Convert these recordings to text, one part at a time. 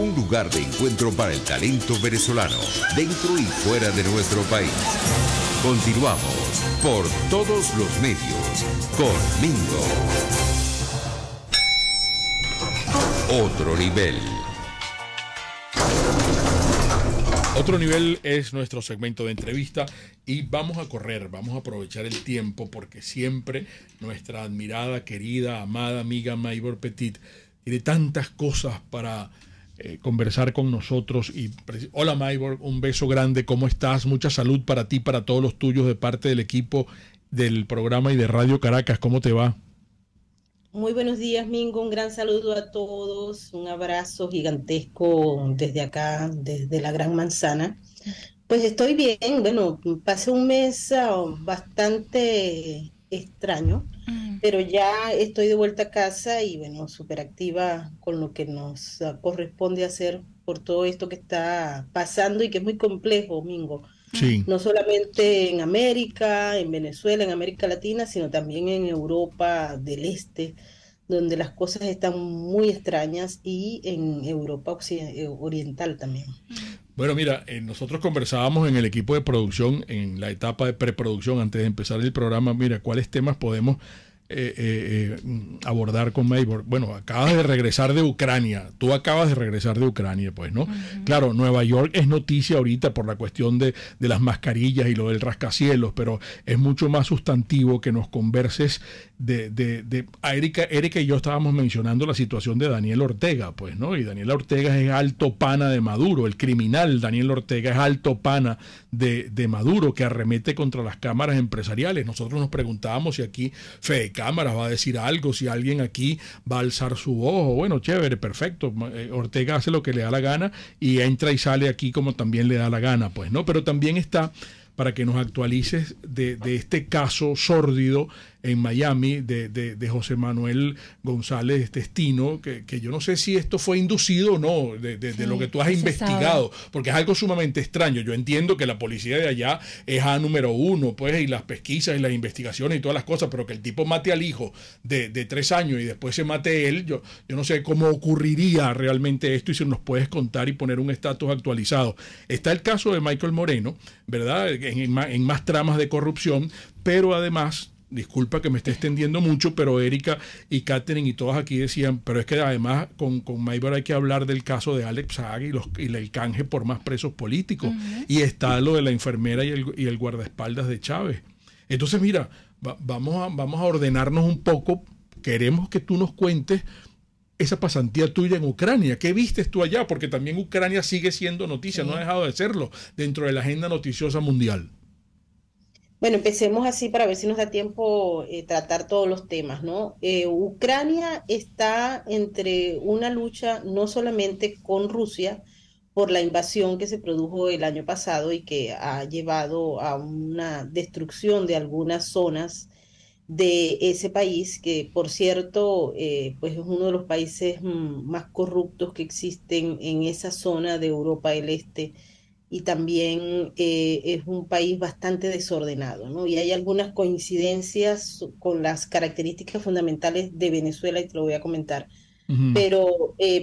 un lugar de encuentro para el talento venezolano, dentro y fuera de nuestro país. Continuamos por todos los medios, conmigo. Otro nivel. Otro nivel es nuestro segmento de entrevista y vamos a correr, vamos a aprovechar el tiempo porque siempre nuestra admirada, querida, amada amiga Maibort Petit tiene tantas cosas para conversar con nosotros. Y hola Maibort, un beso grande, ¿cómo estás? Mucha salud para ti, para todos los tuyos de parte del equipo del programa y de Radio Caracas. ¿Cómo te va? Muy buenos días, Mingo. Un gran saludo a todos. Un abrazo gigantesco desde acá, desde la Gran Manzana. Pues estoy bien. Bueno, pasé un mes bastante extraño, pero ya estoy de vuelta a casa y, bueno, súper activa con lo que nos corresponde hacer por todo esto que está pasando y que es muy complejo, Mingo. Sí. No solamente en América, en Venezuela, en América Latina, sino también en Europa del Este, donde las cosas están muy extrañas, y en Europa Oriental también. Bueno, mira, nosotros conversábamos en el equipo de producción, en la etapa de preproducción, antes de empezar el programa, mira, ¿cuáles temas podemos abordar con Maibort? Bueno, acabas de regresar de Ucrania, pues, ¿no? Uh-huh. Claro, Nueva York es noticia ahorita por la cuestión de las mascarillas y lo del rascacielos, pero es mucho más sustantivo que nos converses de a Erika y yo estábamos mencionando la situación de Daniel Ortega, pues, ¿no? Y Daniel Ortega es alto pana de Maduro, el criminal Daniel Ortega es alto pana de Maduro, que arremete contra las cámaras empresariales. Nosotros nos preguntábamos si aquí Fedecámaras va a decir algo, si alguien aquí va a alzar su ojo. Bueno, chévere, perfecto, Ortega hace lo que le da la gana y entra y sale aquí como también le da la gana, pues, ¿no? Pero también está, para que nos actualices de este caso sórdido en Miami de José Manuel González Testino, que yo no sé si esto fue inducido o no, de lo que tú has investigado, porque es algo sumamente extraño. Yo entiendo que la policía de allá es A número uno, pues, y las pesquisas y las investigaciones y todas las cosas, pero que el tipo mate al hijo de 3 años y después se mate él, yo no sé cómo ocurriría realmente esto, y si nos puedes contar y poner un estatus actualizado. Está el caso de Michael Moreno, ¿verdad? En más tramas de corrupción, pero además... Disculpa que me esté extendiendo mucho, pero Erika y Katherine y todas aquí decían, pero es que además con Maibort hay que hablar del caso de Alex Saab y el canje por más presos políticos. Uh-huh. Y está lo de la enfermera y el guardaespaldas de Chávez. Entonces, mira, vamos a ordenarnos un poco. Queremos que tú nos cuentes esa pasantía tuya en Ucrania. ¿Qué viste tú allá? Porque también Ucrania sigue siendo noticia, sí, no ha dejado de serlo dentro de la agenda noticiosa mundial. Bueno, empecemos así para ver si nos da tiempo tratar todos los temas, ¿no? Ucrania está entre una lucha no solamente con Rusia por la invasión que se produjo el año pasado y que ha llevado a una destrucción de algunas zonas de ese país, que por cierto pues es uno de los países más corruptos que existen en esa zona de Europa del Este. Y también es un país bastante desordenado, ¿no? Y hay algunas coincidencias con las características fundamentales de Venezuela, y te lo voy a comentar. Uh-huh. Pero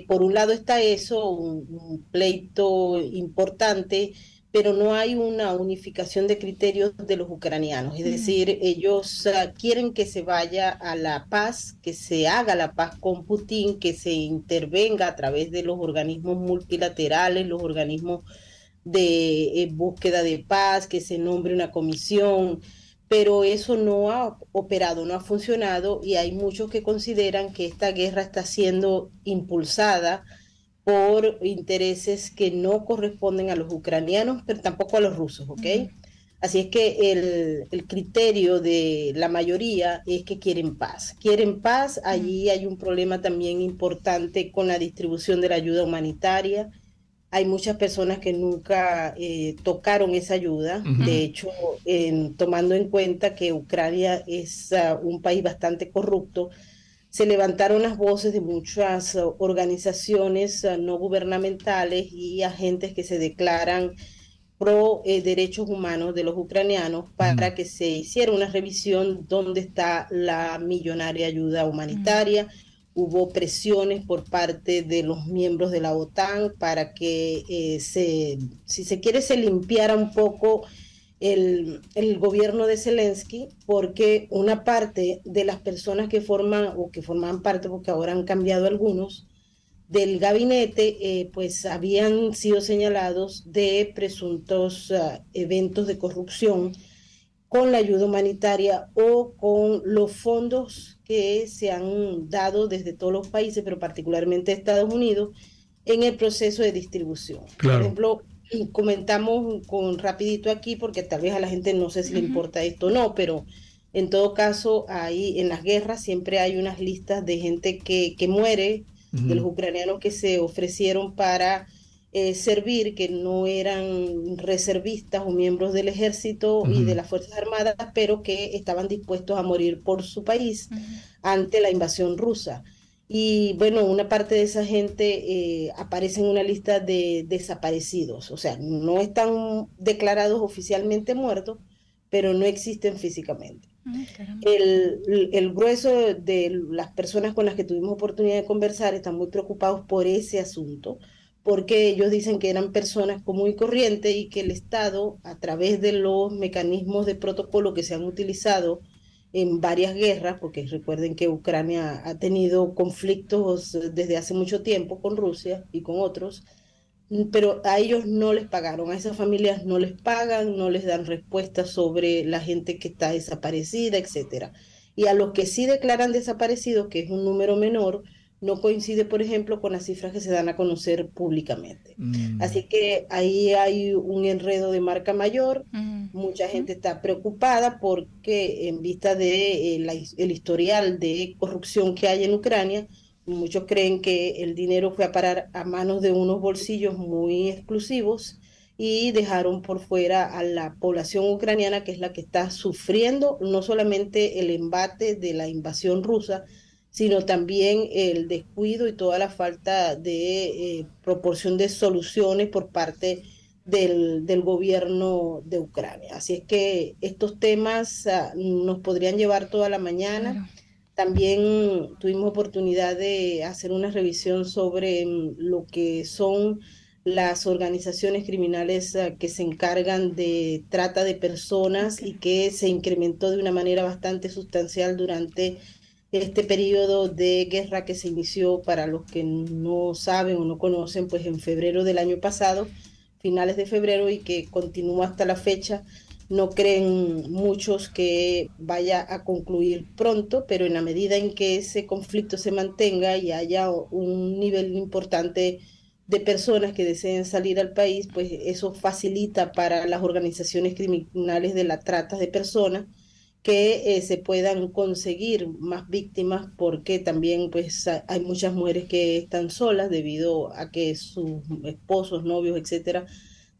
por un lado está eso, un pleito importante, pero no hay una unificación de criterios de los ucranianos. Es decir, ellos quieren que se vaya a la paz, que se haga la paz con Putin, que se intervenga a través de los organismos multilaterales, los organismos de búsqueda de paz, que se nombre una comisión, pero eso no ha operado, no ha funcionado, y hay muchos que consideran que esta guerra está siendo impulsada por intereses que no corresponden a los ucranianos, pero tampoco a los rusos, ¿ok? Uh-huh. Así es que el criterio de la mayoría es que quieren paz, uh-huh. Allí hay un problema también importante con la distribución de la ayuda humanitaria. Hay muchas personas que nunca tocaron esa ayuda. Uh-huh. De hecho, tomando en cuenta que Ucrania es un país bastante corrupto, se levantaron las voces de muchas organizaciones no gubernamentales y agentes que se declaran pro derechos humanos de los ucranianos para que se hiciera una revisión dónde está la millonaria ayuda humanitaria. Uh-huh. hubo presiones por parte de los miembros de la OTAN para que, se limpiara un poco el gobierno de Zelensky, porque una parte de las personas que forman, o que formaban parte, porque ahora han cambiado algunos, del gabinete, pues habían sido señalados de presuntos eventos de corrupción con la ayuda humanitaria o con los fondos que se han dado desde todos los países, pero particularmente Estados Unidos, en el proceso de distribución. Claro. Por ejemplo, comentamos rapidito aquí, porque tal vez a la gente no sé si le importa esto o no, pero en todo caso, ahí en las guerras siempre hay unas listas de gente que muere, de los ucranianos que se ofrecieron para servir, que no eran reservistas o miembros del ejército y de las Fuerzas Armadas, pero que estaban dispuestos a morir por su país ante la invasión rusa. Y bueno, una parte de esa gente aparece en una lista de desaparecidos, o sea, no están declarados oficialmente muertos, pero no existen físicamente. El grueso de las personas con las que tuvimos oportunidad de conversar están muy preocupados por ese asunto, porque ellos dicen que eran personas común y corriente y que el Estado, a través de los mecanismos de protocolo que se han utilizado en varias guerras, porque recuerden que Ucrania ha tenido conflictos desde hace mucho tiempo con Rusia y con otros, pero a ellos no les pagaron, a esas familias no les pagan, no les dan respuestas sobre la gente que está desaparecida, etcétera. Y a los que sí declaran desaparecidos, que es un número menor, no coincide, por ejemplo, con las cifras que se dan a conocer públicamente. Así que ahí hay un enredo de marca mayor. Mucha gente está preocupada porque en vista de el historial de corrupción que hay en Ucrania, muchos creen que el dinero fue a parar a manos de unos bolsillos muy exclusivos y dejaron por fuera a la población ucraniana, que es la que está sufriendo no solamente el embate de la invasión rusa, sino también el descuido y toda la falta de proporción de soluciones por parte del gobierno de Ucrania. Así es que estos temas nos podrían llevar toda la mañana. Claro. También tuvimos oportunidad de hacer una revisión sobre lo que son las organizaciones criminales que se encargan de trata de personas y que se incrementó de una manera bastante sustancial durante este periodo de guerra que se inició, para los que no saben o no conocen, pues en febrero del año pasado, finales de febrero, y que continúa hasta la fecha. No creen muchos que vaya a concluir pronto, pero en la medida en que ese conflicto se mantenga y haya un nivel importante de personas que deseen salir al país, pues eso facilita para las organizaciones criminales de la trata de personas que se puedan conseguir más víctimas, porque también pues hay muchas mujeres que están solas debido a que sus esposos, novios, etcétera,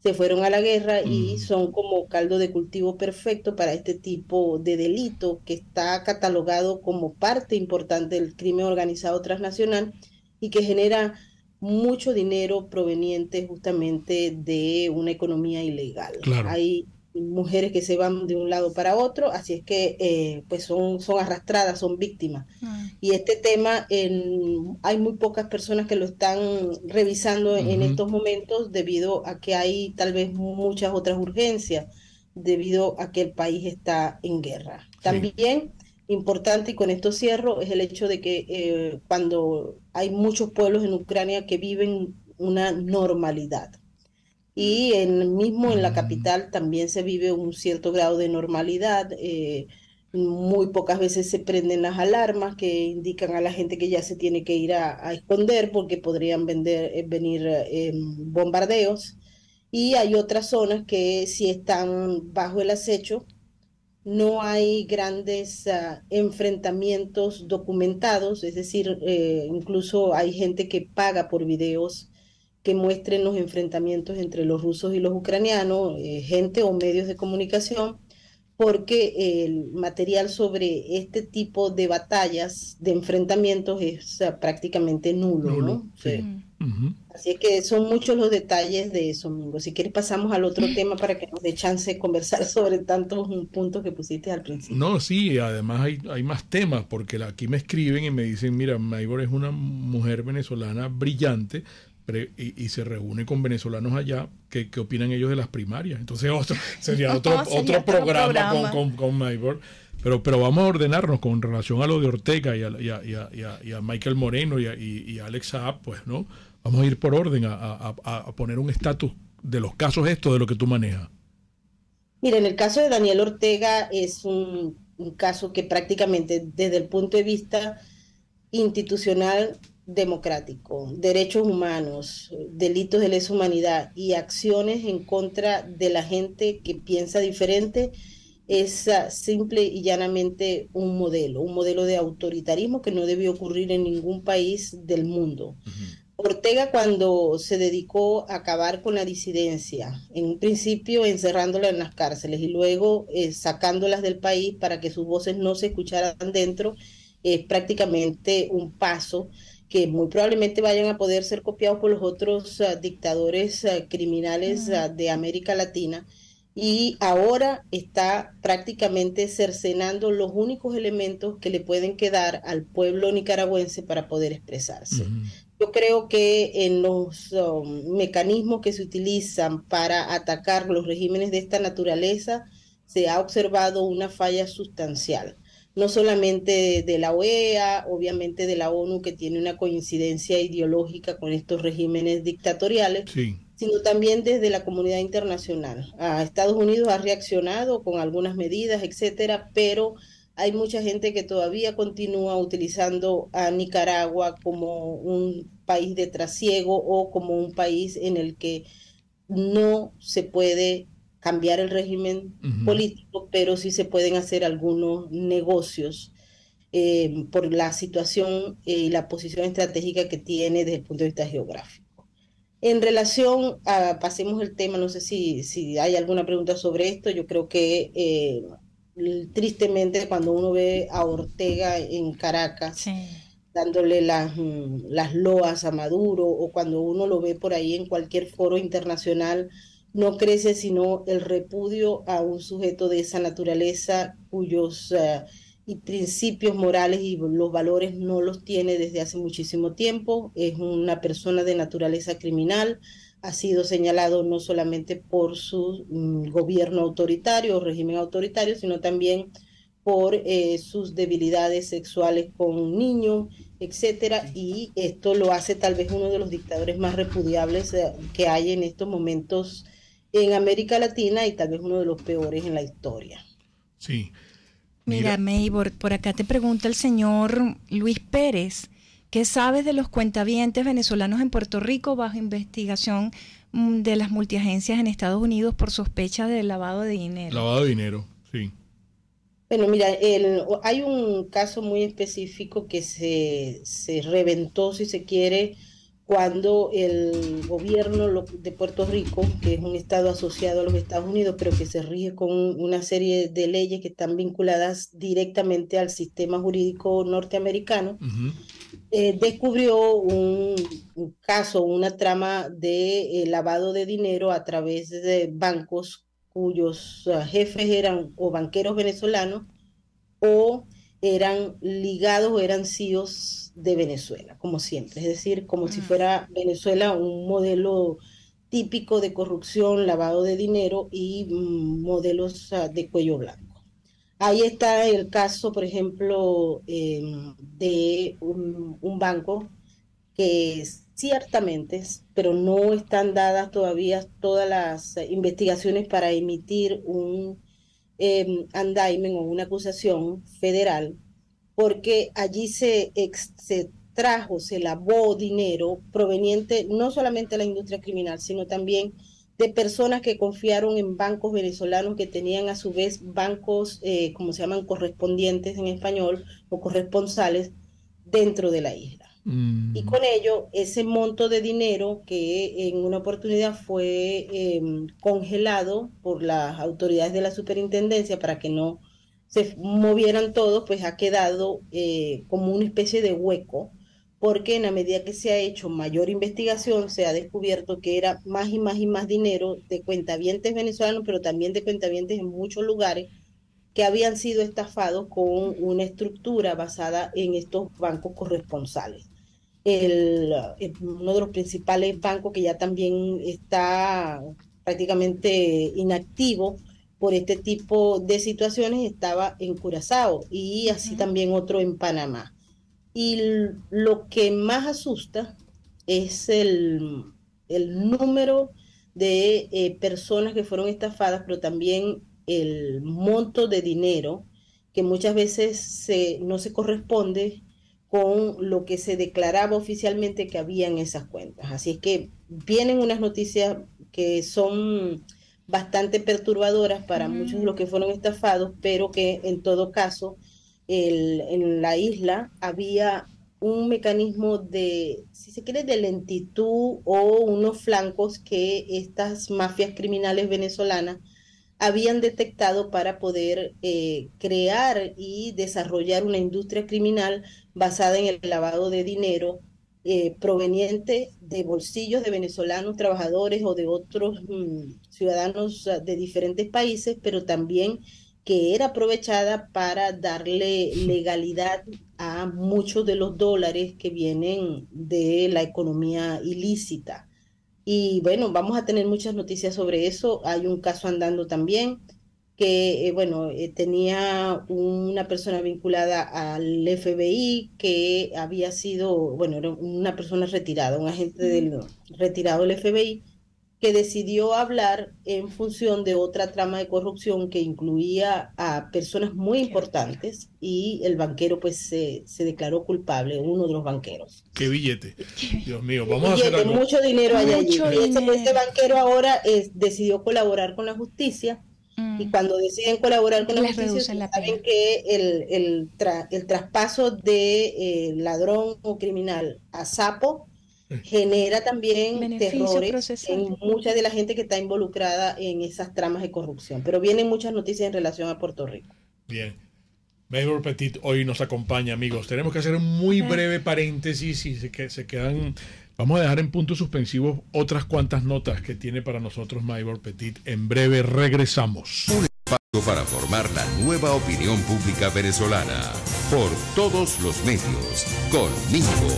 se fueron a la guerra y son como caldo de cultivo perfecto para este tipo de delito, que está catalogado como parte importante del crimen organizado transnacional y que genera mucho dinero proveniente justamente de una economía ilegal. Claro. Hay mujeres que se van de un lado para otro, así es que pues son arrastradas, son víctimas. Y este tema hay muy pocas personas que lo están revisando en estos momentos, debido a que hay tal vez muchas otras urgencias, debido a que el país está en guerra. También importante, y con esto cierro, es el hecho de que cuando hay muchos pueblos en Ucrania que viven una normalidad, y en la capital también se vive un cierto grado de normalidad. Muy pocas veces se prenden las alarmas que indican a la gente que ya se tiene que ir a esconder, porque podrían venir bombardeos. Y hay otras zonas que sí están bajo el acecho. No hay grandes enfrentamientos documentados, es decir, incluso hay gente que paga por videos que muestren los enfrentamientos entre los rusos y los ucranianos, gente o medios de comunicación, porque el material sobre este tipo de batallas, de enfrentamientos, es prácticamente nulo, ¿no? Sí. Así es que son muchos los detalles de eso, Mingo. Si quieres pasamos al otro tema para que nos dé chance de conversar sobre tantos puntos que pusiste al principio. No, sí, además hay más temas, porque aquí me escriben y me dicen, mira, Maibort es una mujer venezolana brillante, y se reúne con venezolanos allá, ¿qué opinan ellos de las primarias? Entonces sería otro programa. Con Maibort. Pero vamos a ordenarnos con relación a lo de Ortega y a Michael Moreno y a Alex Saab, pues, ¿no? Vamos a ir por orden a poner un estatus de los casos estos, de lo que tú manejas. Mira, en el caso de Daniel Ortega es un caso que prácticamente desde el punto de vista institucional, democrático, derechos humanos, delitos de lesa humanidad y acciones en contra de la gente que piensa diferente, es simple y llanamente un modelo de autoritarismo que no debió ocurrir en ningún país del mundo. Ortega, cuando se dedicó a acabar con la disidencia, en un principio encerrándola en las cárceles y luego sacándolas del país para que sus voces no se escucharan dentro, es prácticamente un paso que muy probablemente vayan a poder ser copiados por los otros dictadores criminales de América Latina, y ahora está prácticamente cercenando los únicos elementos que le pueden quedar al pueblo nicaragüense para poder expresarse. Yo creo que en los mecanismos que se utilizan para atacar los regímenes de esta naturaleza se ha observado una falla sustancial. No solamente de la OEA, obviamente de la ONU, que tiene una coincidencia ideológica con estos regímenes dictatoriales, sino también desde la comunidad internacional. Estados Unidos ha reaccionado con algunas medidas, etcétera, pero hay mucha gente que todavía continúa utilizando a Nicaragua como un país de trasiego o como un país en el que no se puede cambiar el régimen político, pero sí se pueden hacer algunos negocios por la situación y la posición estratégica que tiene desde el punto de vista geográfico. En relación a, pasemos el tema, no sé si hay alguna pregunta sobre esto. Yo creo que tristemente cuando uno ve a Ortega en Caracas, dándole las loas a Maduro, o cuando uno lo ve por ahí en cualquier foro internacional, no crece sino el repudio a un sujeto de esa naturaleza cuyos principios morales y los valores no los tiene desde hace muchísimo tiempo. Es una persona de naturaleza criminal, ha sido señalado no solamente por su gobierno autoritario o régimen autoritario, sino también por sus debilidades sexuales con niños, etcétera, y esto lo hace tal vez uno de los dictadores más repudiables que hay en estos momentos en América Latina, y tal vez uno de los peores en la historia. Sí. Mira, Maibort, por acá te pregunta el señor Luis Pérez, ¿qué sabes de los cuentavientes venezolanos en Puerto Rico bajo investigación de las multiagencias en Estados Unidos por sospecha de lavado de dinero? Lavado de dinero, sí. Bueno, mira, hay un caso muy específico que se reventó, si se quiere, cuando el gobierno de Puerto Rico, que es un estado asociado a los Estados Unidos, pero que se rige con una serie de leyes que están vinculadas directamente al sistema jurídico norteamericano, descubrió un caso, una trama de lavado de dinero a través de bancos cuyos jefes eran o banqueros venezolanos o eran ligados o eran CEOs de Venezuela, como siempre, es decir, como si fuera Venezuela un modelo típico de corrupción, lavado de dinero y modelos de cuello blanco. Ahí está el caso, por ejemplo, de un banco que ciertamente, pero no están dadas todavía todas las investigaciones para emitir un indictment o una acusación federal, porque allí se lavó dinero proveniente no solamente de la industria criminal, sino también de personas que confiaron en bancos venezolanos que tenían a su vez bancos, como se llaman, correspondientes en español o corresponsales dentro de la isla. Y con ello, ese monto de dinero que en una oportunidad fue congelado por las autoridades de la superintendencia para que no se movieran todos, pues ha quedado como una especie de hueco, porque en la medida que se ha hecho mayor investigación, se ha descubierto que era más y más y más dinero de cuentavientes venezolanos, pero también de cuentavientes en muchos lugares, que habían sido estafados con una estructura basada en estos bancos corresponsales. Uno de los principales bancos que ya también está prácticamente inactivo por este tipo de situaciones estaba en Curazao y así también otro en Panamá. Y lo que más asusta es el número de personas que fueron estafadas, pero también el monto de dinero que muchas veces no se corresponde con lo que se declaraba oficialmente que había en esas cuentas. Así es que vienen unas noticias que son bastante perturbadoras para muchos de los que fueron estafados, pero que en todo caso en la isla había un mecanismo de, si se quiere, de lentitud o unos flancos que estas mafias criminales venezolanas habían detectado para poder crear y desarrollar una industria criminal basada en el lavado de dinero proveniente de bolsillos de venezolanos trabajadores o de otros ciudadanos de diferentes países, pero también que era aprovechada para darle legalidad a muchos de los dólares que vienen de la economía ilícita. Y bueno, vamos a tener muchas noticias sobre eso. Hay un caso andando también que, tenía una persona vinculada al FBI que había sido, era una persona retirada, un agente retirado del FBI, que decidió hablar en función de otra trama de corrupción que incluía a personas muy importantes y el banquero pues se declaró culpable, uno de los banqueros. ¡Qué billete! Dios mío, vamos a hacer algo. Mucho dinero hay allí. Ese banquero ahora decidió colaborar con la justicia y cuando deciden colaborar con la justicia saben que el traspaso de ladrón o criminal a sapo genera también beneficio, terrores procesal en mucha de la gente que está involucrada en esas tramas de corrupción. Pero vienen muchas noticias en relación a Puerto Rico. Bien. Maibort Petit hoy nos acompaña, amigos. Tenemos que hacer un muy breve paréntesis y se quedan... Vamos a dejar en puntos suspensivos otras cuantas notas que tiene para nosotros Maibort Petit. En breve regresamos. Un espacio para formar la nueva opinión pública venezolana. Por todos los medios. Conmigo.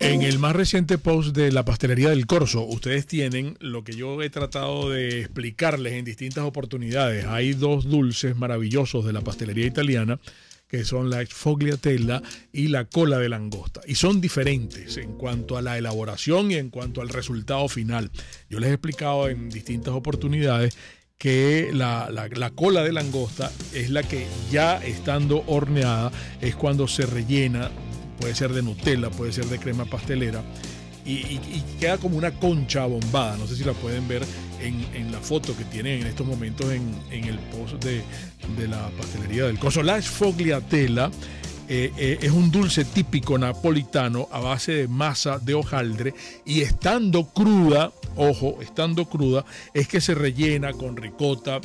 En el más reciente post de la pastelería del Corso, ustedes tienen lo que yo he tratado de explicarles en distintas oportunidades. Hay dos dulces maravillosos de la pastelería italiana, que son la sfogliatella y la cola de langosta. Y son diferentes en cuanto a la elaboración y en cuanto al resultado final. Yo les he explicado en distintas oportunidades que la cola de langosta es la que ya estando horneada, es cuando se rellena. Puede ser de Nutella, puede ser de crema pastelera y queda como una concha bombada. No sé si la pueden ver en la foto que tienen en estos momentos en el post de la pastelería del Corso. La sfogliatella es un dulce típico napolitano a base de masa de hojaldre y estando cruda, ojo, estando cruda, es que se rellena con ricota,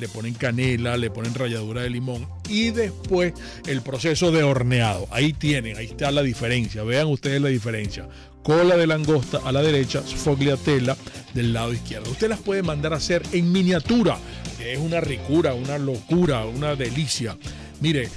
le ponen canela, le ponen ralladura de limón y después el proceso de horneado. Ahí tienen, ahí está la diferencia. Vean ustedes la diferencia. Cola de langosta a la derecha, sfogliatella del lado izquierdo. Usted las puede mandar a hacer en miniatura. Es una ricura, una locura, una delicia. Mire,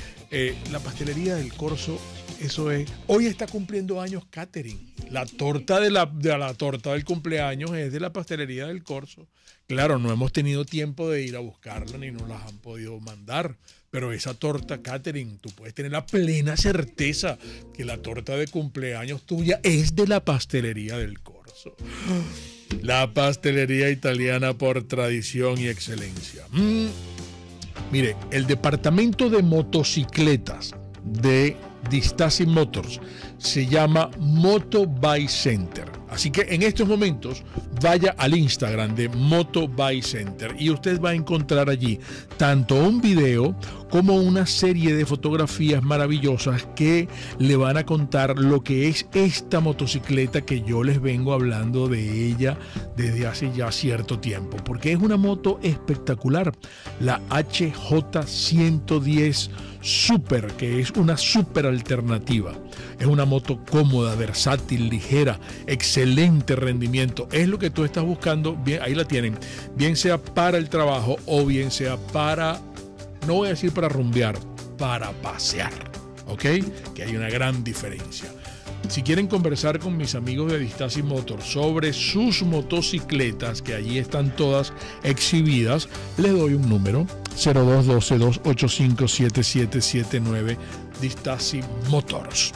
la pastelería del Corso, eso es. Hoy está cumpliendo años Catherine. La torta de la torta del cumpleaños es de la pastelería del Corso. Claro, no hemos tenido tiempo de ir a buscarla ni nos las han podido mandar, pero esa torta, Catherine, tú puedes tener la plena certeza que la torta de cumpleaños tuya es de la pastelería del Corso. La pastelería italiana por tradición y excelencia. Mire, el departamento de motocicletas de Distasio Motors se llama Moto Bike Center. Así que en estos momentos vaya al Instagram de Moto Bike Center y usted va a encontrar allí tanto un video como una serie de fotografías maravillosas que le van a contar lo que es esta motocicleta que yo les vengo hablando de ella desde hace ya cierto tiempo, porque es una moto espectacular, la HJ110 Super, que es una super alternativa. Es una moto cómoda, versátil, ligera, excelente rendimiento. Es lo que tú estás buscando, bien, ahí la tienen, bien sea para el trabajo o bien sea para, no voy a decir para rumbear, para pasear, ¿ok? Que hay una gran diferencia. Si quieren conversar con mis amigos de Distasio Motors sobre sus motocicletas, que allí están todas exhibidas, les doy un número: 0212-285-7779, Distasio Motors.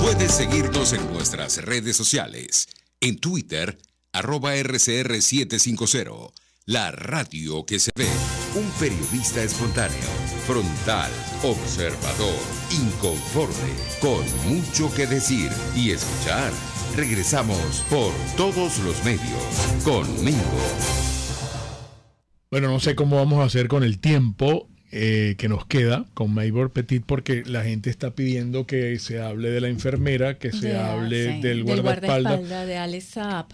Puedes seguirnos en nuestras redes sociales. En Twitter, @RCR750, la radio que se ve. Un periodista espontáneo, frontal, observador, inconforme, con mucho que decir y escuchar. Regresamos por todos los medios conmigo. Bueno, no sé cómo vamos a hacer con el tiempo que nos queda con Maibort Petit, porque la gente está pidiendo que se hable de la enfermera, que se hable del guardaespaldas de Alex Saab,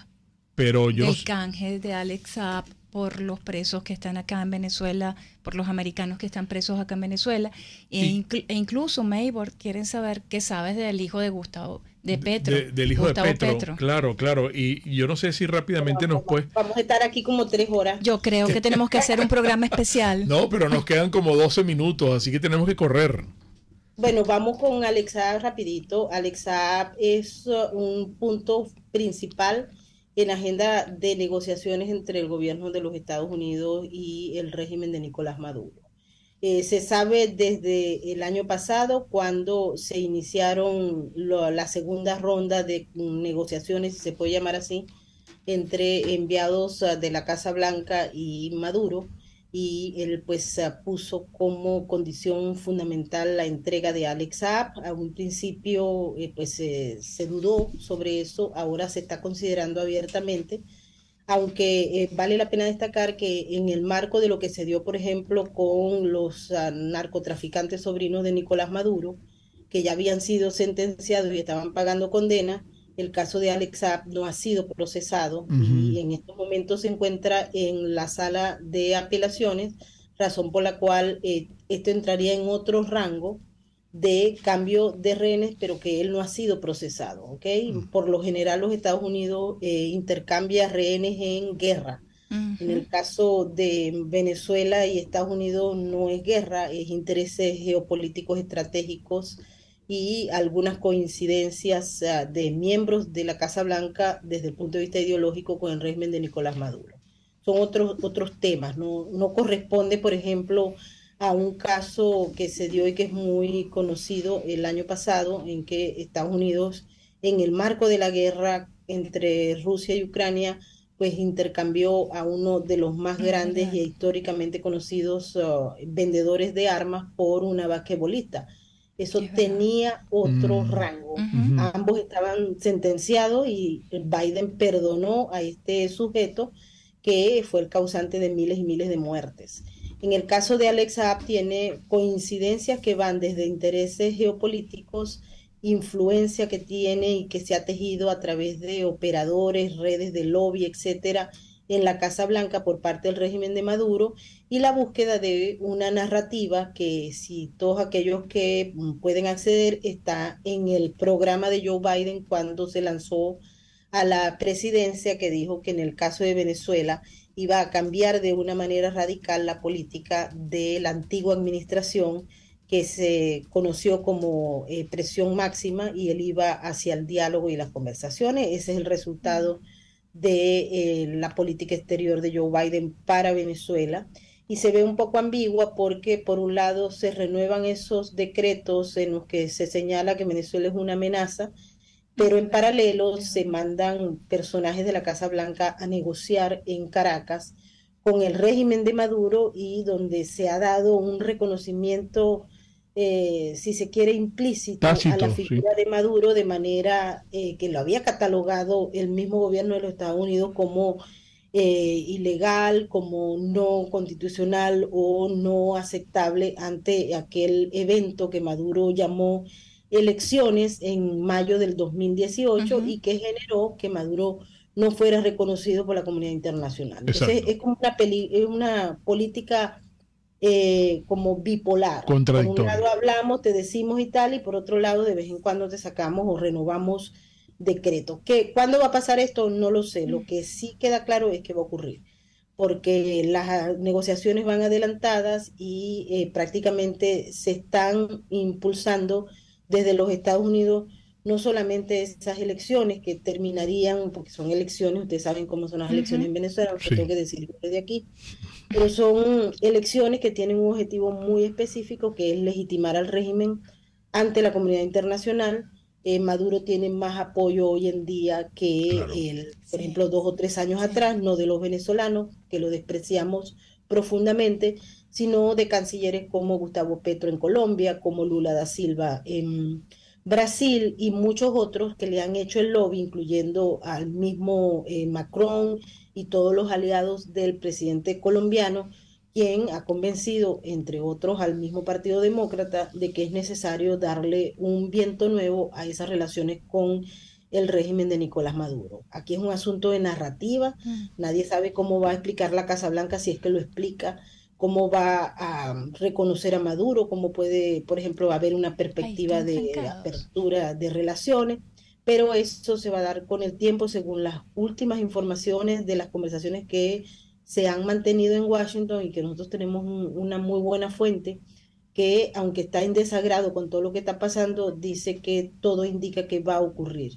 pero yo... El canje de Alex Saab por los presos que están acá en Venezuela, por los americanos que están presos acá en Venezuela, e incluso Maibort quieren saber qué sabes del hijo de Gustavo, de Petro. Del hijo Gustavo de Petro, claro, y yo no sé si rápidamente nos puede... Vamos a estar aquí como 3 horas. Yo creo que tenemos que hacer un programa especial. No, pero nos quedan como 12 minutos, así que tenemos que correr. Bueno, vamos con Alex Saab rapidito. Alex Saab es un punto principal en la agenda de negociaciones entre el gobierno de los Estados Unidos y el régimen de Nicolás Maduro. Se sabe desde el año pasado, cuando se iniciaron la segunda ronda de negociaciones, si se puede llamar así, entre enviados de la Casa Blanca y Maduro, y él pues puso como condición fundamental la entrega de Alex Saab. A un principio pues se dudó sobre eso, ahora se está considerando abiertamente, aunque vale la pena destacar que en el marco de lo que se dio, por ejemplo, con los narcotraficantes sobrinos de Nicolás Maduro, que ya habían sido sentenciados y estaban pagando condena, el caso de Alex Saab no ha sido procesado. Y en estos momentos se encuentra en la sala de apelaciones, razón por la cual esto entraría en otro rango de cambio de rehenes, pero que él no ha sido procesado, ¿ok? Por lo general los Estados Unidos intercambia rehenes en guerra. En el caso de Venezuela y Estados Unidos no es guerra, es intereses geopolíticos estratégicos y algunas coincidencias de miembros de la Casa Blanca desde el punto de vista ideológico con el régimen de Nicolás Maduro. Son otros temas, no corresponde, por ejemplo, a un caso que se dio y que es muy conocido el año pasado, en que Estados Unidos, en el marco de la guerra entre Rusia y Ucrania, pues intercambió a uno de los más grandes y históricamente conocidos vendedores de armas por una basquetbolista. Eso tenía otro rango. Ambos estaban sentenciados y Biden perdonó a este sujeto que fue el causante de miles y miles de muertes. En el caso de Alex Saab tiene coincidencias que van desde intereses geopolíticos, influencia que tiene y que se ha tejido a través de operadores, redes de lobby, etcétera, en la Casa Blanca por parte del régimen de Maduro, y la búsqueda de una narrativa que, si todos aquellos que pueden acceder, está en el programa de Joe Biden cuando se lanzó a la presidencia, que dijo que en el caso de Venezuela iba a cambiar de una manera radical la política de la antigua administración, que se conoció como presión máxima, y él iba hacia el diálogo y las conversaciones. Ese es el resultado de la política exterior de Joe Biden para Venezuela, y se ve un poco ambigua porque por un lado se renuevan esos decretos en los que se señala que Venezuela es una amenaza, pero en paralelo se mandan personajes de la Casa Blanca a negociar en Caracas con el régimen de Maduro, y donde se ha dado un reconocimiento si se quiere, implícito, tácito, a la figura de Maduro, de manera que lo había catalogado el mismo gobierno de los Estados Unidos como ilegal, como no constitucional o no aceptable ante aquel evento que Maduro llamó elecciones en mayo del 2018 y que generó que Maduro no fuera reconocido por la comunidad internacional. Exacto. Entonces es como una política como bipolar. Por un lado hablamos, te decimos y tal, y por otro lado de vez en cuando te sacamos o renovamos decretos. ¿Cuándo va a pasar esto? No lo sé. Lo que sí queda claro es que va a ocurrir, porque las negociaciones van adelantadas y prácticamente se están impulsando desde los Estados Unidos no solamente esas elecciones que terminarían, porque son elecciones, ustedes saben cómo son las elecciones en Venezuela, sí, tengo que decirlo desde aquí, pero son elecciones que tienen un objetivo muy específico, que es legitimar al régimen ante la comunidad internacional. Maduro tiene más apoyo hoy en día que, claro, por ejemplo, 2 o 3 años atrás, no de los venezolanos, que lo despreciamos profundamente, sino de cancilleres como Gustavo Petro en Colombia, como Lula da Silva en Brasil y muchos otros que le han hecho el lobby, incluyendo al mismo Macron y todos los aliados del presidente colombiano, quien ha convencido, entre otros, al mismo Partido Demócrata de que es necesario darle un viento nuevo a esas relaciones con el régimen de Nicolás Maduro. Aquí es un asunto de narrativa, nadie sabe cómo va a explicar la Casa Blanca, si es que lo explica, cómo va a reconocer a Maduro, cómo puede, por ejemplo, haber una perspectiva de apertura de relaciones, pero eso se va a dar con el tiempo, según las últimas informaciones de las conversaciones que se han mantenido en Washington y que nosotros tenemos una muy buena fuente, que aunque está en desagrado con todo lo que está pasando, dice que todo indica que va a ocurrir.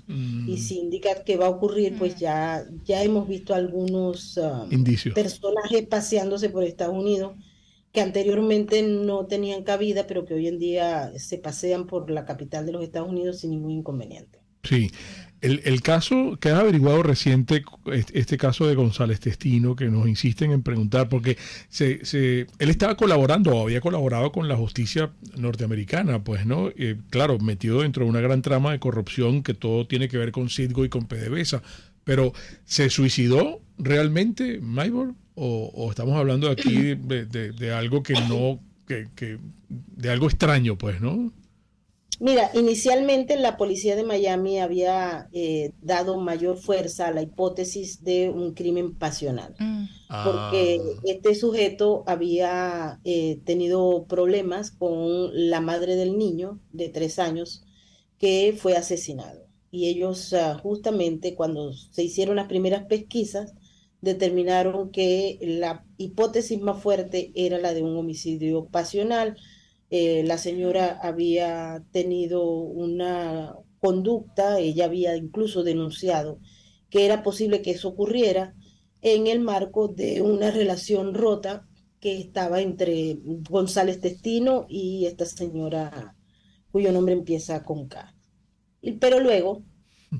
Y si indica que va a ocurrir, pues ya hemos visto algunos indicios, personajes paseándose por Estados Unidos que anteriormente no tenían cabida, pero que hoy en día se pasean por la capital de los Estados Unidos sin ningún inconveniente. Sí, el caso que has averiguado reciente, este caso de González Testino, que nos insisten en preguntar, porque él estaba colaborando o había colaborado con la justicia norteamericana, pues, ¿no? Claro, metido dentro de una gran trama de corrupción que todo tiene que ver con Citgo y con PDVSA, pero ¿se suicidó realmente, Maibort? ¿O estamos hablando aquí de algo que no, de algo extraño, pues, ¿no? Mira, inicialmente la policía de Miami había dado mayor fuerza a la hipótesis de un crimen pasional, porque este sujeto había tenido problemas con la madre del niño de 3 años que fue asesinado. Y ellos justamente cuando se hicieron las primeras pesquisas determinaron que la hipótesis más fuerte era la de un homicidio pasional. La señora había tenido una conducta, ella había incluso denunciado que era posible que eso ocurriera en el marco de una relación rota que estaba entre González Testino y esta señora cuyo nombre empieza con K. Pero luego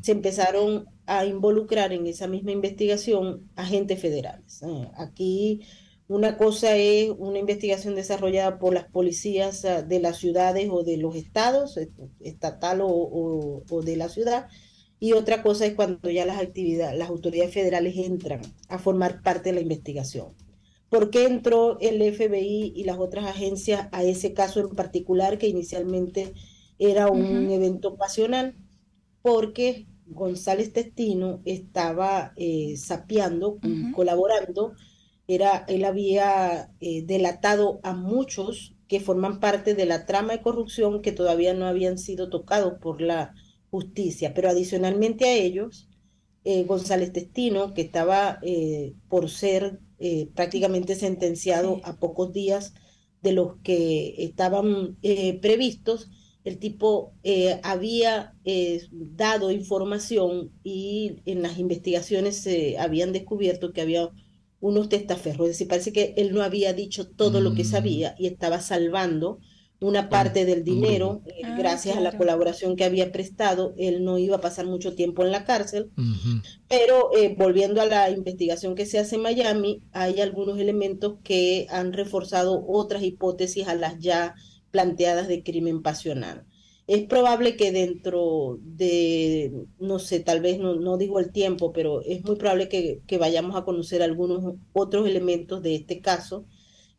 se empezaron a involucrar en esa misma investigación agentes federales. Aquí una cosa es una investigación desarrollada por las policías de las ciudades o de los estados, estatal o de la ciudad, y otra cosa es cuando ya las autoridades federales entran a formar parte de la investigación. ¿Por qué entró el FBI y las otras agencias a ese caso en particular, que inicialmente era un evento pasional? Porque González Testino estaba sapeando, colaborando. Él había delatado a muchos que forman parte de la trama de corrupción que todavía no habían sido tocados por la justicia, pero adicionalmente a ellos, González Testino, que estaba por ser prácticamente sentenciado a pocos días de los que estaban previstos, el tipo había dado información y en las investigaciones se habían descubierto que había unos testaferros, es decir, parece que él no había dicho todo lo que sabía y estaba salvando una parte del dinero gracias a la colaboración que había prestado. Él no iba a pasar mucho tiempo en la cárcel, pero volviendo a la investigación que se hace en Miami, hay algunos elementos que han reforzado otras hipótesis a las ya planteadas de crimen pasional. Es probable que dentro de, no sé, tal vez no digo el tiempo, pero es muy probable que vayamos a conocer algunos otros elementos de este caso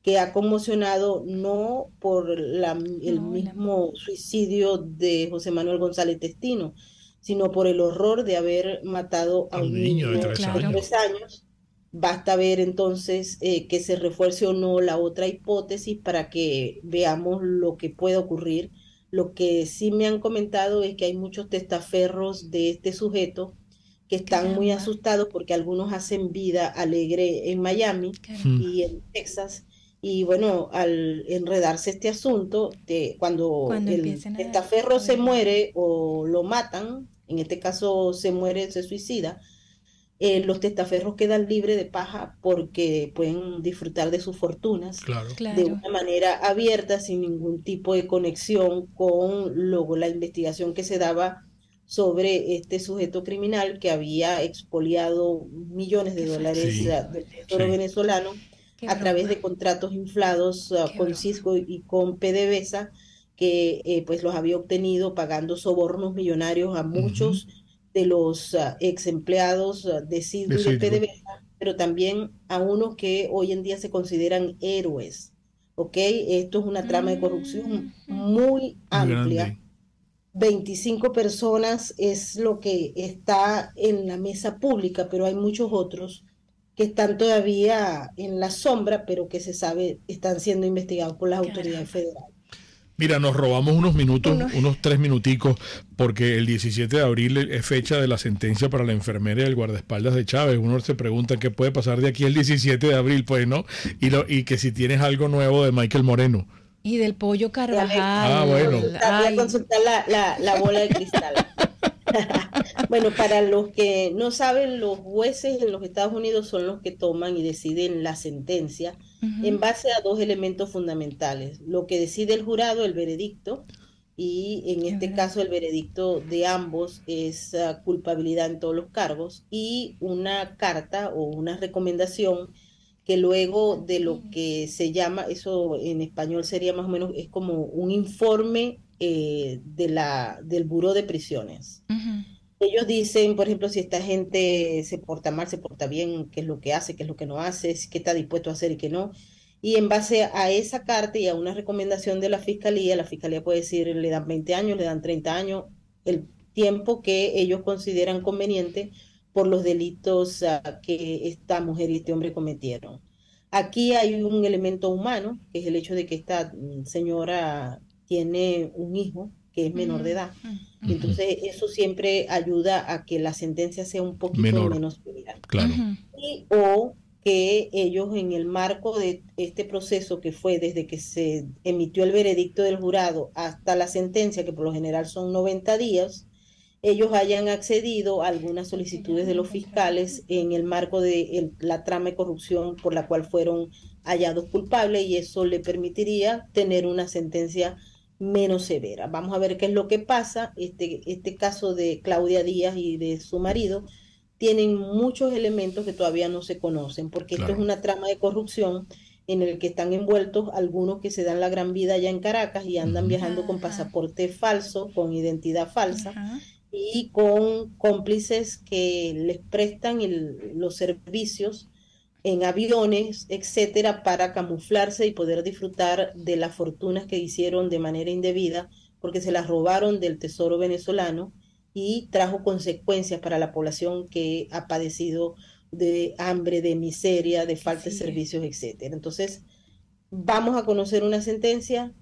que ha conmocionado no por el mismo suicidio de José Manuel González Testino, sino por el horror de haber matado a un niño de 3 años. Basta ver entonces que se refuerce o no la otra hipótesis para que veamos lo que puede ocurrir. Lo que sí me han comentado es que hay muchos testaferros de este sujeto que están muy asustados porque algunos hacen vida alegre en Miami y en Texas. Y bueno, al enredarse este asunto, cuando el testaferro se muere o lo matan, en este caso se suicida, los testaferros quedan libres de paja porque pueden disfrutar de sus fortunas de una manera abierta, sin ningún tipo de conexión con la investigación que se daba sobre este sujeto criminal que había expoliado millones de dólares del tesoro venezolano a través de contratos inflados con Cisco y con PDVSA, que pues los había obtenido pagando sobornos millonarios a muchos de los ex empleados de Cisco y PDVSA, pero también a unos que hoy en día se consideran héroes. ¿Okay? Esto es una trama de corrupción muy amplia. Grande. 25 personas es lo que está en la mesa pública, pero hay muchos otros que están todavía en la sombra, pero que se sabe están siendo investigados por las autoridades federales. Mira, nos robamos unos minutos, unos 3 minuticos, porque el 17 de abril es fecha de la sentencia para la enfermera y el guardaespaldas de Chávez. Uno se pregunta qué puede pasar de aquí el 17 de abril, pues, ¿no? Y que si tienes algo nuevo de Michael Moreno. Y del pollo Carvajal. Ah, bueno. Voy a consultar la bola de cristal. Bueno, para los que no saben, los jueces en los Estados Unidos son los que toman y deciden la sentencia en base a 2 elementos fundamentales. Lo que decide el jurado, el veredicto, y en este caso el veredicto de ambos es culpabilidad en todos los cargos, y una carta o una recomendación que luego de lo que se llama, eso en español sería más o menos, es como un informe del Buró de Prisiones. Ellos dicen, por ejemplo, si esta gente se porta mal, se porta bien, qué es lo que hace, qué es lo que no hace, qué está dispuesto a hacer y qué no. Y en base a esa carta y a una recomendación de la fiscalía puede decir, le dan 20 años, le dan 30 años, el tiempo que ellos consideran conveniente por los delitos que esta mujer y este hombre cometieron. Aquí hay un elemento humano, que es el hecho de que esta señora tiene un hijo que es menor de edad. Entonces eso siempre ayuda a que la sentencia sea un poquito menos severa. O que ellos en el marco de este proceso que fue desde que se emitió el veredicto del jurado hasta la sentencia, que por lo general son 90 días, ellos hayan accedido a algunas solicitudes de los fiscales en el marco de la trama de corrupción por la cual fueron hallados culpables, y eso le permitiría tener una sentencia menos severa. Vamos a ver qué es lo que pasa. Este caso de Claudia Díaz y de su marido tienen muchos elementos que todavía no se conocen, porque esto es una trama de corrupción en el que están envueltos algunos que se dan la gran vida allá en Caracas y andan viajando con pasaporte falso, con identidad falsa, y con cómplices que les prestan los servicios en aviones, etcétera, para camuflarse y poder disfrutar de las fortunas que hicieron de manera indebida, porque se las robaron del tesoro venezolano y trajo consecuencias para la población que ha padecido de hambre, de miseria, de falta de servicios, etcétera. Entonces, vamos a conocer una sentencia.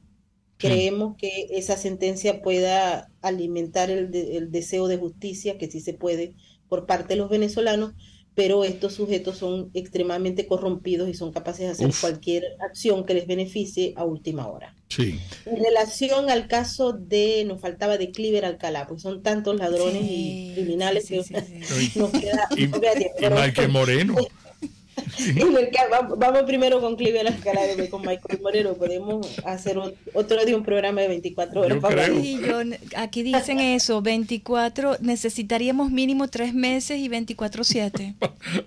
Creemos que esa sentencia pueda alimentar el deseo de justicia, que sí se puede, por parte de los venezolanos, pero estos sujetos son extremadamente corrompidos y son capaces de hacer cualquier acción que les beneficie a última hora. En relación al caso de Clíver Alcalá, pues son tantos ladrones y criminales que nos queda... Y Michael Moreno. En el que, vamos primero con Clíver Alcalá, con Michael Moreno. Podemos hacer otro día un programa de 24 horas. Aquí dicen eso, 24, necesitaríamos mínimo 3 meses y 24/7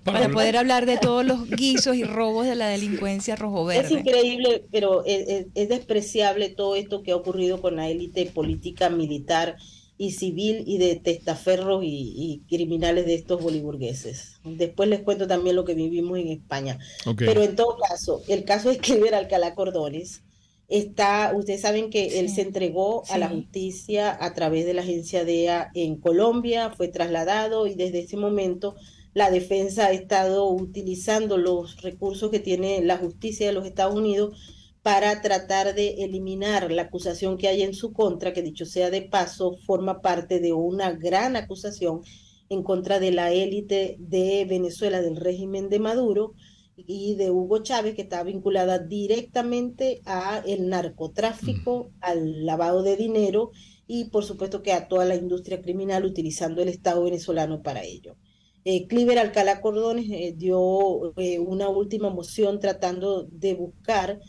para poder hablar de todos los guisos y robos de la delincuencia rojo-verde. Es increíble, pero es despreciable todo esto que ha ocurrido con la élite política, militar y civil, y de testaferros y criminales de estos boliburgueses. Después les cuento también lo que vivimos en España. Okay. Pero en todo caso, el caso de Clíver Alcalá Cordones está, ustedes saben que él se entregó a la justicia a través de la agencia DEA en Colombia, fue trasladado, y desde ese momento la defensa ha estado utilizando los recursos que tiene la justicia de los Estados Unidos para tratar de eliminar la acusación que hay en su contra, que dicho sea de paso, forma parte de una gran acusación en contra de la élite de Venezuela, del régimen de Maduro y de Hugo Chávez, que está vinculada directamente al narcotráfico, al lavado de dinero y por supuesto que a toda la industria criminal, utilizando el Estado venezolano para ello. Clíver Alcalá Cordones dio una última moción tratando de buscar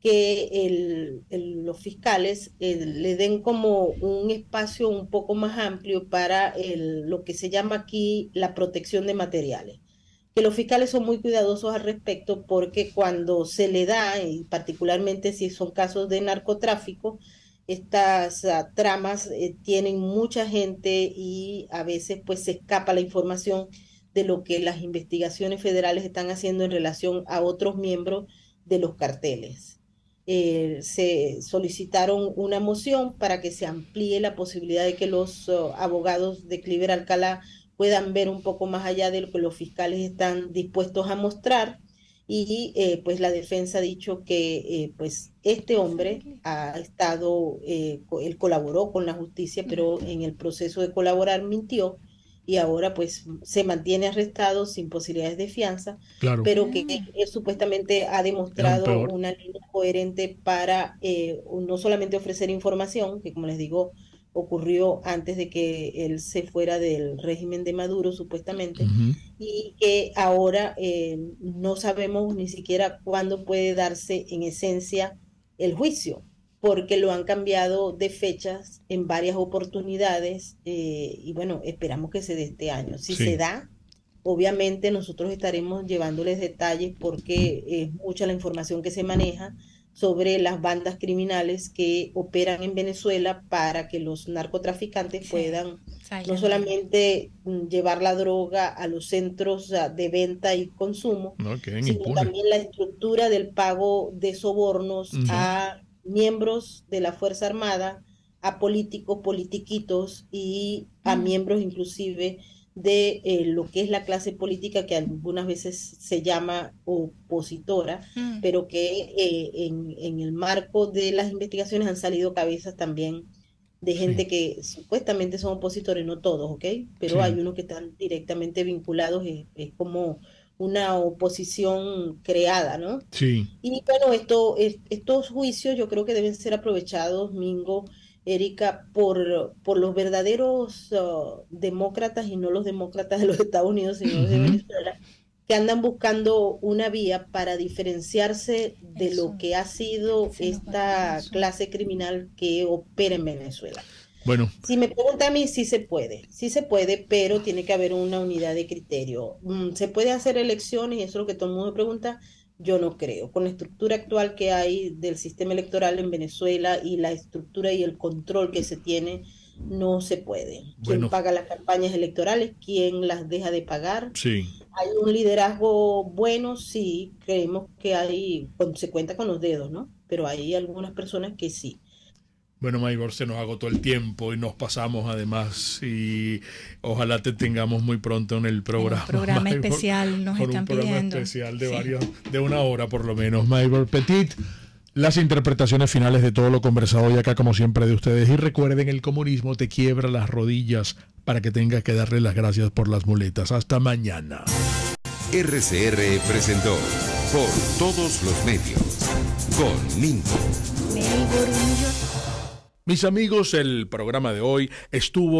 que los fiscales le den como un espacio un poco más amplio para lo que se llama aquí la protección de materiales. Que los fiscales son muy cuidadosos al respecto, porque cuando se le da, y particularmente si son casos de narcotráfico, estas tramas tienen mucha gente y a veces pues se escapa la información de lo que las investigaciones federales están haciendo en relación a otros miembros de los carteles. Se solicitaron una moción para que se amplíe la posibilidad de que los abogados de Clíver Alcalá puedan ver un poco más allá de lo que los fiscales están dispuestos a mostrar, y pues la defensa ha dicho que pues este hombre ha estado, él colaboró con la justicia, pero en el proceso de colaborar mintió, y ahora pues se mantiene arrestado sin posibilidades de fianza, claro, pero que él supuestamente ha demostrado una línea coherente para no solamente ofrecer información, que como les digo, ocurrió antes de que él se fuera del régimen de Maduro supuestamente, y que ahora no sabemos ni siquiera cuándo puede darse en esencia el juicio, porque lo han cambiado de fechas en varias oportunidades, y bueno, esperamos que se dé este año. Si se da, obviamente nosotros estaremos llevándoles detalles, porque es mucha la información que se maneja sobre las bandas criminales que operan en Venezuela para que los narcotraficantes puedan no solamente llevar la droga a los centros de venta y consumo, sino también la estructura del pago de sobornos a miembros de la Fuerza Armada, a políticos, politiquitos, y a miembros inclusive de lo que es la clase política, que algunas veces se llama opositora, pero que en el marco de las investigaciones han salido cabezas también de gente que supuestamente son opositores, no todos, pero hay unos que están directamente vinculados, es como una oposición creada, ¿no? Y bueno, estos juicios yo creo que deben ser aprovechados, Mingo, Erika, por los verdaderos demócratas, y no los demócratas de los Estados Unidos, sino los de Venezuela, que andan buscando una vía para diferenciarse de lo que ha sido esta clase criminal que opera en Venezuela. Bueno. Si me preguntan a mí, sí se puede, pero tiene que haber una unidad de criterio. ¿Se puede hacer elecciones? Eso es lo que todo el mundo pregunta. Yo no creo. Con la estructura actual que hay del sistema electoral en Venezuela y la estructura y el control que se tiene, no se puede. ¿Quién paga las campañas electorales? ¿Quién las deja de pagar? ¿Hay un liderazgo bueno? Sí, creemos que hay, se cuenta con los dedos, ¿no? Pero hay algunas personas que sí. Bueno, Maibort, se nos agotó el tiempo y nos pasamos además, y ojalá te tengamos muy pronto en el programa. Un programa Maibort, especial, nos están pidiendo. Un programa especial de varios, de una hora por lo menos. Maibort Petit, las interpretaciones finales de todo lo conversado hoy acá, como siempre, de ustedes. Y recuerden, el comunismo te quiebra las rodillas para que tengas que darle las gracias por las muletas. Hasta mañana. RCR presentó Por Todos los Medios, con Mingo. Mis amigos, el programa de hoy estuvo